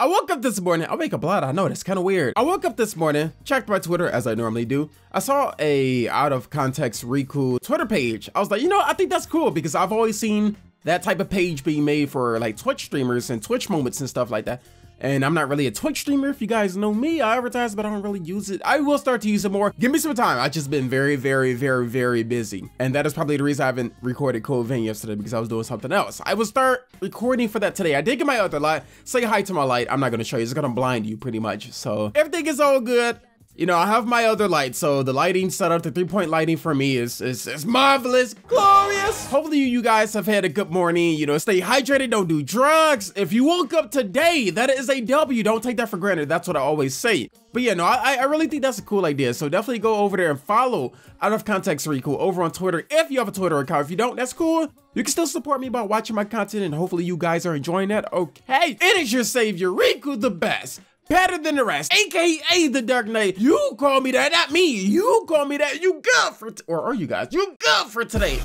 I woke up this morning. I wake up a lot. I know that's kind of weird. I woke up this morning, checked my Twitter as I normally do. I saw a out of context Riku Twitter page. I was like, you know, I think that's cool because I've always seen that type of page being made for like Twitch streamers and Twitch moments and stuff like that. And I'm not really a Twitch streamer. If you guys know me, I advertise, but I don't really use it. I will start to use it more. Give me some time. I've just been very, very, very, very busy. And that is probably the reason I haven't recorded Code Vein yesterday because I was doing something else. I will start recording for that today. I did get my other light. Say hi to my light. I'm not gonna show you. It's gonna blind you pretty much. So everything is all good. You know, I have my other light, so the lighting setup, the three-point lighting for me is marvelous, glorious. Hopefully you guys have had a good morning. You know, stay hydrated, don't do drugs. If you woke up today, that is a W. Don't take that for granted. That's what I always say. But yeah, no, I really think that's a cool idea. So definitely go over there and follow Out of Context Riku over on Twitter if you have a Twitter account. If you don't, that's cool. You can still support me by watching my content, and hopefully you guys are enjoying that. Okay, it is your savior, Riku the best. Better than the rest, AKA the Dark Knight. You call me that, not me. You call me that. You good for, or are you guys? You good for today.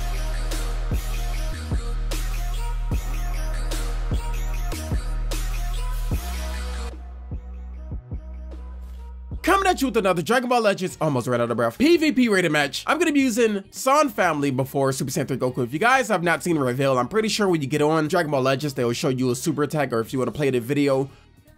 Coming at you with another Dragon Ball Legends, almost ran out of breath, PvP rated match. I'm gonna be using Son Family before Super Saiyan 3 Goku. If you guys have not seen the reveal, I'm pretty sure when you get on Dragon Ball Legends, they will show you a super attack, or if you wanna play the video,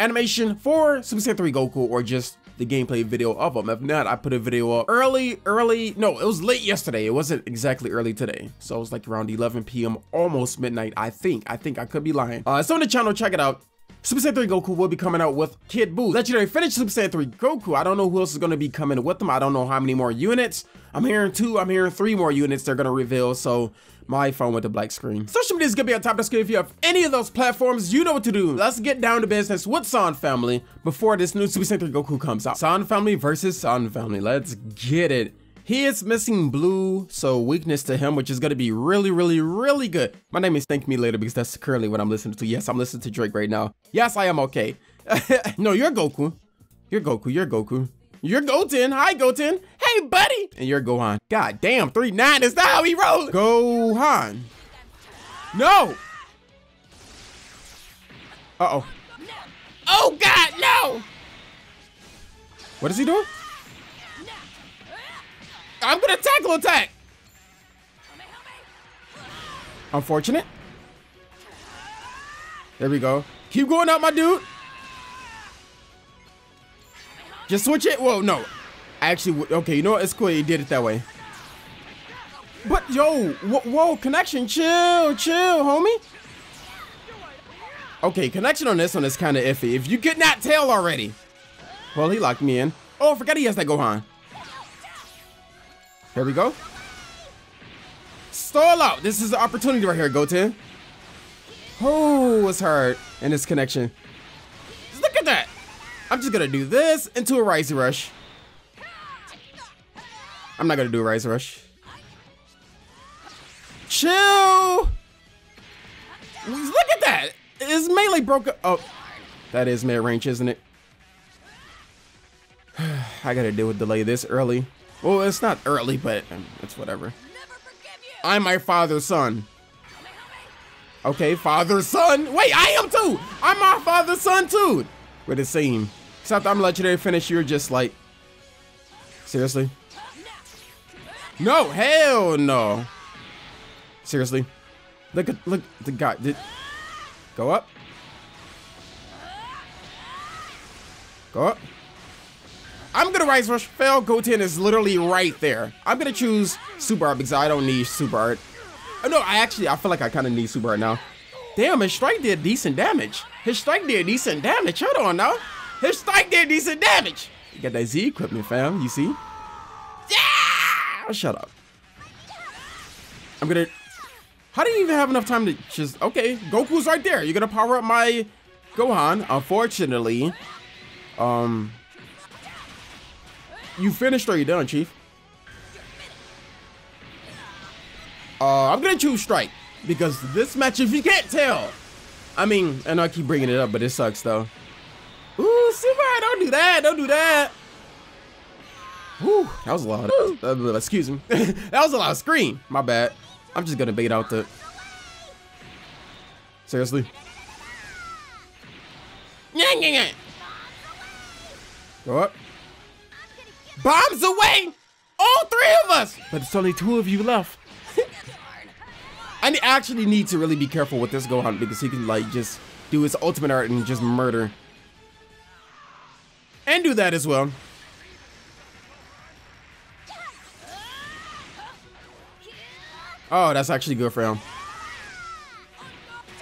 animation for Super Saiyan 3 Goku, or just the gameplay video of them. If not, I put a video up early. No, it was late yesterday. It wasn't exactly early today. So it was like around 11 p.m., almost midnight, I think. I could be lying. So on the channel, check it out. Super Saiyan 3 Goku will be coming out with Kid Buu. Legendary Finish Super Saiyan 3 Goku. I don't know who else is going to be coming with them. I don't know how many more units. I'm hearing two. I'm hearing three more units they're going to reveal. So my phone with the black screen. Social media is going to be on top of the screen. If you have any of those platforms, you know what to do. Let's get down to business with Son Family before this new Super Saiyan 3 Goku comes out. Son Family versus Son Family. Let's get it. He is missing blue, so weakness to him, which is going to be really good. My name is Thank Me Later because that's currently what I'm listening to. Yes, I'm listening to Drake right now. Yes, I am okay. No, you're Goku. You're Goku. You're Goku. You're Goten. Hi, Goten. Hey, buddy. And you're Gohan. God damn, 3-9 is not how he rolls. Gohan. No. Uh-oh. Oh, God, no. What is he doing? I'm gonna tackle attack. Unfortunate. There we go. Keep going up, my dude. Just switch it. Whoa, no. Actually, okay, you know what? It's cool you did it that way. But yo, whoa, connection. Chill, chill, homie. Okay, connection on this one is kind of iffy. If you could not tell already. Well, he locked me in. Oh, I forgot he has that Gohan. There we go. Stall out. This is the opportunity right here, Goten. Oh, it's hard in this connection. Just look at that. I'm just gonna do this into a Rising Rush. I'm not gonna do a Rising Rush. Chill. Look at that. It's mainly broken. Oh, that is mid-range, isn't it? I gotta deal with delay this early. Well, it's not early, but it's whatever. I'm my father's son. Okay, father's son. Wait, I am too. I'm my father's son too. With the same. Except I'm legendary finish. You're just like, seriously? No, hell no. Seriously? Look, the guy did go up. Go up. I'm gonna Rise Rush, fail, Goten is literally right there. I'm gonna choose Super Art because I don't need Super Art. Oh, no, I feel like I kinda need Super Art now. Damn, his strike did decent damage. His strike did decent damage, hold on now. His strike did decent damage. You got that Z equipment, fam, you see? Yeah! Shut up. I'm gonna, how do you even have enough time to just, okay, Goku's right there. You're gonna power up my Gohan, unfortunately. You finished or you done, Chief? I'm gonna choose Strike because this match, if you can't tell, I mean, I know I keep bringing it up, but it sucks though. Ooh, Super, don't do that, don't do that. Ooh, that was a lot of, excuse me. That was a lot of scream, my bad. I'm just gonna bait out the, seriously? Yeah, Go up. Bombs away! All three of us! But it's only two of you left. I actually need to really be careful with this Gohan because he can like just do his ultimate art and just murder. And do that as well. Oh, that's actually good for him.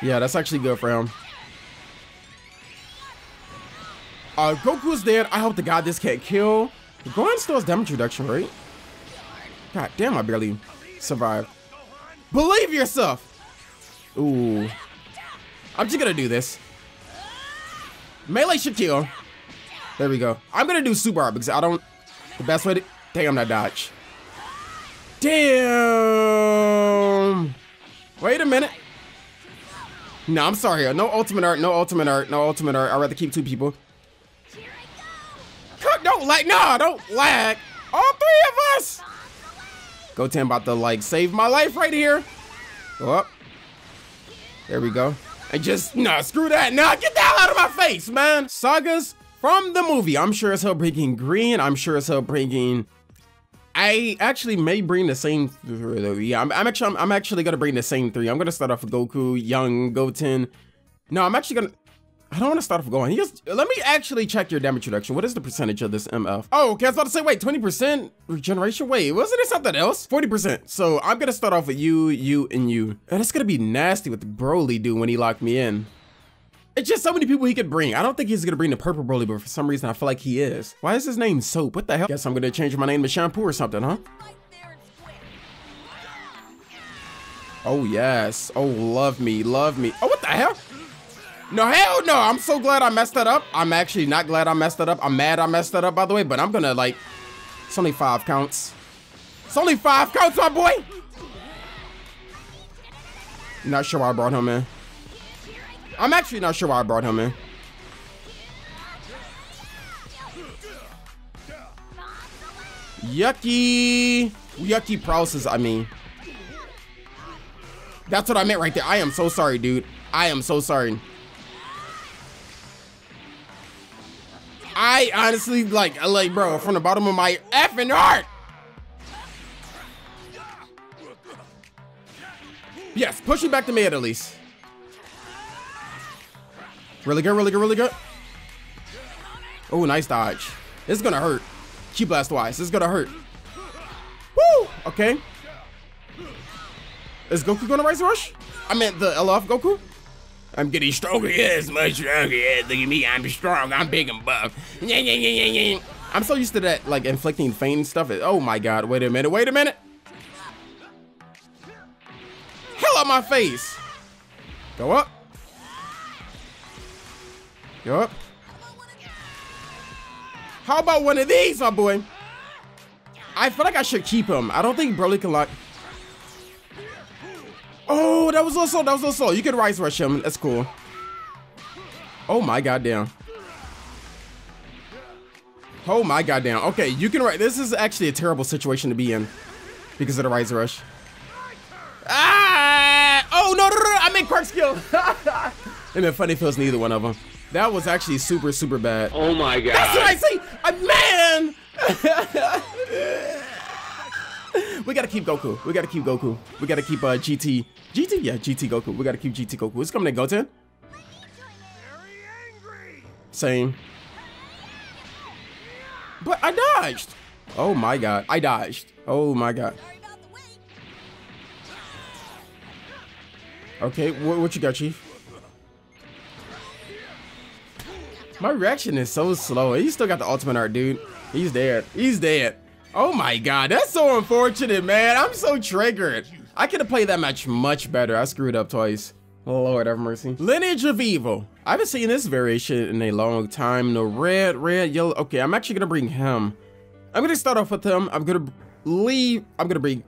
Yeah, that's actually good for him. Goku's dead. I hope to God this can't kill. Gohan still has damage reduction, right? God damn, I barely survived. Believe yourself! Ooh. I'm just gonna do this. Melee should kill. There we go. I'm gonna do super art because I don't... The best way to... Damn, that dodge. Damn! Wait a minute. No, I'm sorry. No ultimate art, no ultimate art, no ultimate art. I'd rather keep two people. Don't lag. Nah, don't lag. All three of us. Goten about to like save my life right here. Go up. There we go. And just, nah, screw that. Nah, get the hell out of my face, man. Sagas from the movie. I'm sure as hell bringing green. I'm sure as hell bringing... I actually may bring the same... Yeah, I'm actually gonna bring the same three. I'm gonna start off with Goku, Young, Goten. No, I'm actually gonna... I don't want to start off going. Let me actually check your damage reduction. What is the percentage of this MF? Oh, okay, I was about to say, wait, 20% regeneration? Wait, wasn't it something else? 40%. So I'm going to start off with you, you, and you. And it's going to be nasty what Broly do when he locked me in. It's just so many people he could bring. I don't think he's going to bring the purple Broly, but for some reason, I feel like he is. Why is his name Soap? What the hell? Guess I'm going to change my name to Shampoo or something, huh? Oh, yes. Oh, love me, love me. Oh, what the hell? No, hell no, I'm so glad I messed that up. I'm actually not glad I messed that up. I'm mad I messed that up, by the way, but I'm gonna like, it's only 5 counts. It's only 5 counts, my boy. Not sure why I brought him in. I'm actually not sure why I brought him in. Yucky. Yucky Prouses, I mean. That's what I meant right there. I am so sorry, dude. I am so sorry. I honestly, like, bro, from the bottom of my effing heart. Yes, push it back to mid at least. Really good, really good, really good. Oh, nice dodge. It's gonna hurt. Q blast wise, it's gonna hurt. Woo! Okay. Is Goku gonna rise rush? I meant the LF Goku. I'm getting stronger, yes, much stronger, yes. Look at me, I'm strong, I'm big and buff. I'm so used to that, like, inflicting feign stuff. Oh my God, wait a minute, wait a minute. Hell out my face. Go up. Go up. How about one of these, my boy? I feel like I should keep him. I don't think Broly can lock. Oh, that was a little slow, that was a little slow. You can rise rush him, that's cool. Oh my goddamn. Oh my goddamn. Okay, you can rise. This is actually a terrible situation to be in because of the rise rush. Ah! Oh no, no, no, I made quirk skill. And then funny feels neither one of them. That was actually super, super bad. Oh my God. That's what I see. Man. We gotta keep Goku. We gotta keep Goku. We gotta keep GT. GT? Yeah, GT Goku. We gotta keep GT Goku. Who's coming in, Goten? Same. But I dodged. Oh my God. I dodged. Oh my God. Okay, what you got, Chief? My reaction is so slow. He still got the ultimate art, dude. He's dead. He's dead. Oh my God, that's so unfortunate, man. I'm so triggered. I could have played that match much better. I screwed up twice. Lord have mercy. Lineage of Evil. I haven't seen this variation in a long time. No red, yellow. Okay, I'm actually gonna bring him. I'm gonna start off with him. I'm gonna leave. I'm gonna bring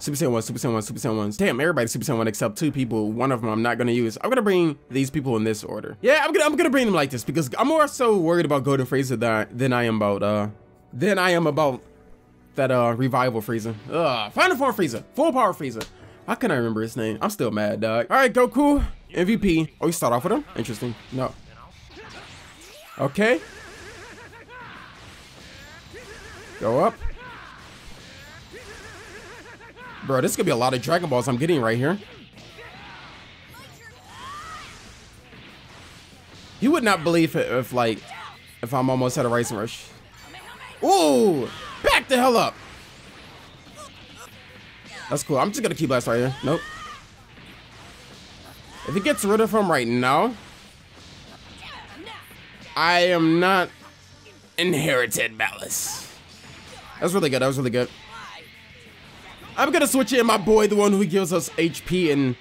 Super Saiyan 1, Super Saiyan 1, Super Saiyan 1. Damn, everybody Super Saiyan 1 except 2 people. One of them I'm not gonna use. I'm gonna bring these people in this order. Yeah, I'm gonna bring them like this because I'm more so worried about Golden Freezer than I am about that revival Freezer. Final form Freezer, full power Freezer. How can I remember his name? I'm still mad, dog. All right, Goku, MVP. Oh, you start off with him? Interesting. No. Okay. Go up. Bro, this could be a lot of Dragon Balls I'm getting right here. You would not believe it if, like, if I'm almost at a rice rush. Ooh! Back the hell up! That's cool. I'm just gonna keep blast right here. Nope. If it gets rid of him right now, I am not inherited malice. That's really good. That was really good. I'm gonna switch in my boy, the one who gives us HP, and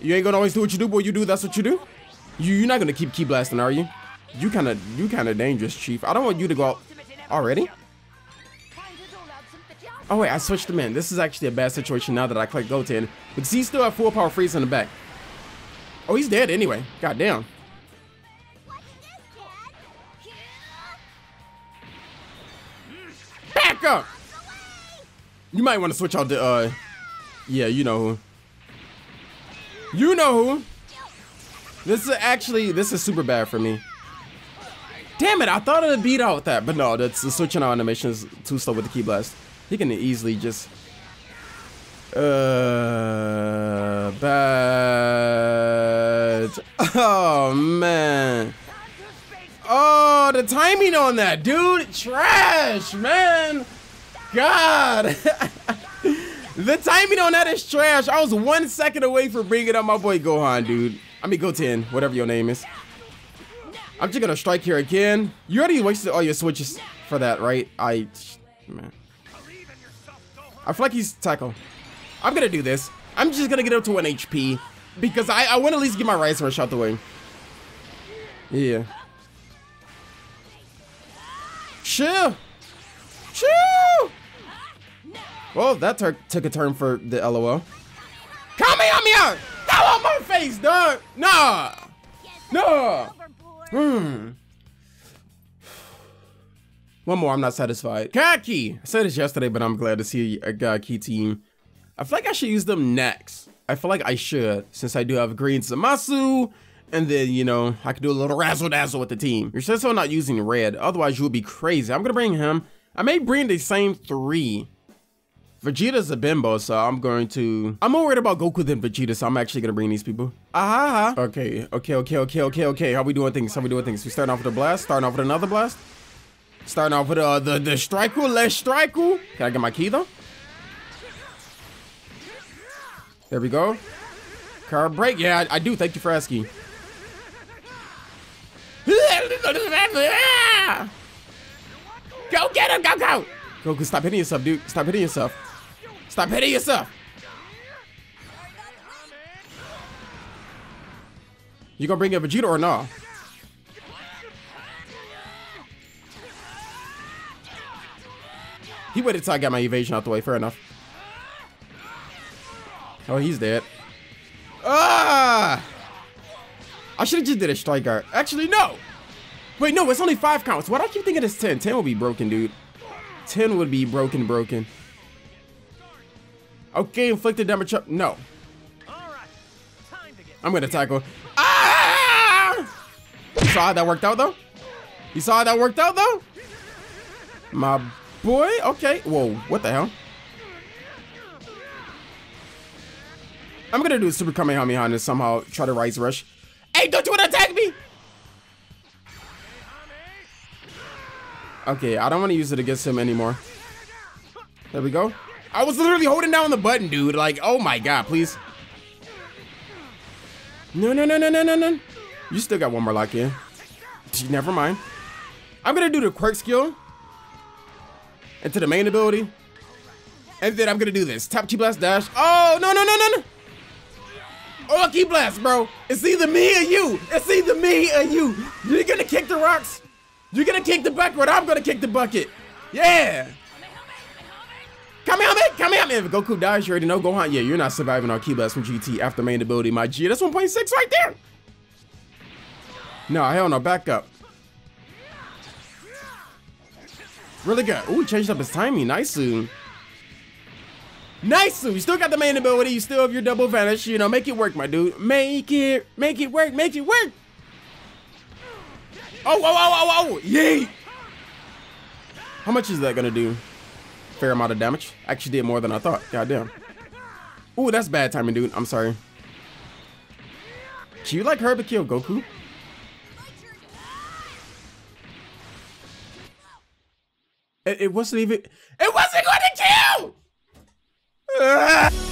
you ain't gonna always do what you do, boy. You do, that's what you do. You're not gonna keep blasting, are you? You kinda dangerous, Chief. I don't want you to go out already. Oh wait, I switched him in. This is actually a bad situation now that I click Goten, because he's still at full power freeze in the back. Oh, he's dead anyway. God damn. Back up. You might want to switch out the, yeah, you know who. You know who. This is actually, this is super bad for me. Damn it, I thought it would beat out with that, but no, that's the switching out animation is too slow with the key blast. He can easily just, bad. Oh, man. Oh, the timing on that, dude. Trash, man. God, the timing on that is trash. I was 1 second away from bringing up my boy Gohan, dude. I mean, Goten, whatever your name is. I'm just gonna strike here again. You already wasted all your switches for that, right? Man. I feel like he's tackle. I'm gonna do this. I'm just gonna get up to 1 HP because I want to at least get my Rice Rush out the way. Yeah. Chill. Chill. Well, that took a turn for the LOL. Kamehameha! That on my face, dog! Nah! Nah! Hmm. One more, I'm not satisfied. Kaki! I said this yesterday, but I'm glad to see a Kaki team. I feel like I should use them next. I feel like I should, since I do have green Zamasu, and then, you know, I could do a little razzle-dazzle with the team. You're still not using red, otherwise you would be crazy. I'm gonna bring him. I may bring the same three. Vegeta's a bimbo, so I'm more worried about Goku than Vegeta, so I'm actually gonna bring these people. Aha! Okay. How we doing things? We starting off with a blast, starting off with another blast. Starting off with the striker, let's striker. Can I get my key though? There we go. Car break, yeah, I do, thank you for asking. Go get him, go, go! Goku, stop hitting yourself, dude, stop hitting yourself. Stop hitting yourself! You gonna bring in Vegeta or no? He waited till I got my evasion out the way, fair enough. Oh, he's dead. Ah! I should've just did a strike guard. Actually, no! Wait, no, it's only 5 counts. Why do I keep thinking it's 10? 10 would be broken, dude. 10 would be broken. Okay, inflicted damage up. No. I'm gonna tackle. Ah! You saw how that worked out though? You saw how that worked out though? My boy, okay. Whoa, what the hell? I'm gonna do a super Kamehameha and somehow try to Rice Rush. Hey, don't you wanna attack me? Okay, I don't want to use it against him anymore. There we go. I was literally holding down the button, dude. Like, oh my god, please. No. You still got one more lock in. Never mind. I'm going to do the quirk skill into the main ability. And then I'm going to do this. Tap, key blast, dash. Oh, no. Oh, key blast, bro. It's either me or you. You're going to kick the rocks. You're gonna kick the bucket, I'm gonna kick the bucket. Yeah! Kamehameha! If Goku dies, you already know, Gohan. Yeah, you're not surviving our key blast from GT after main ability, my G. That's 1.6 right there! No, hell no, back up. Really good. Ooh, changed up his timing. Nice, dude. You still got the main ability, you still have your double vanish. You know, make it work, my dude. Make it work. Oh, oh, oh, oh, oh! Yay! How much is that gonna do? Fair amount of damage. Actually did more than I thought. Goddamn. Ooh, that's bad timing, dude. I'm sorry. Should you like her to kill Goku? It wasn't even. It wasn't going to kill!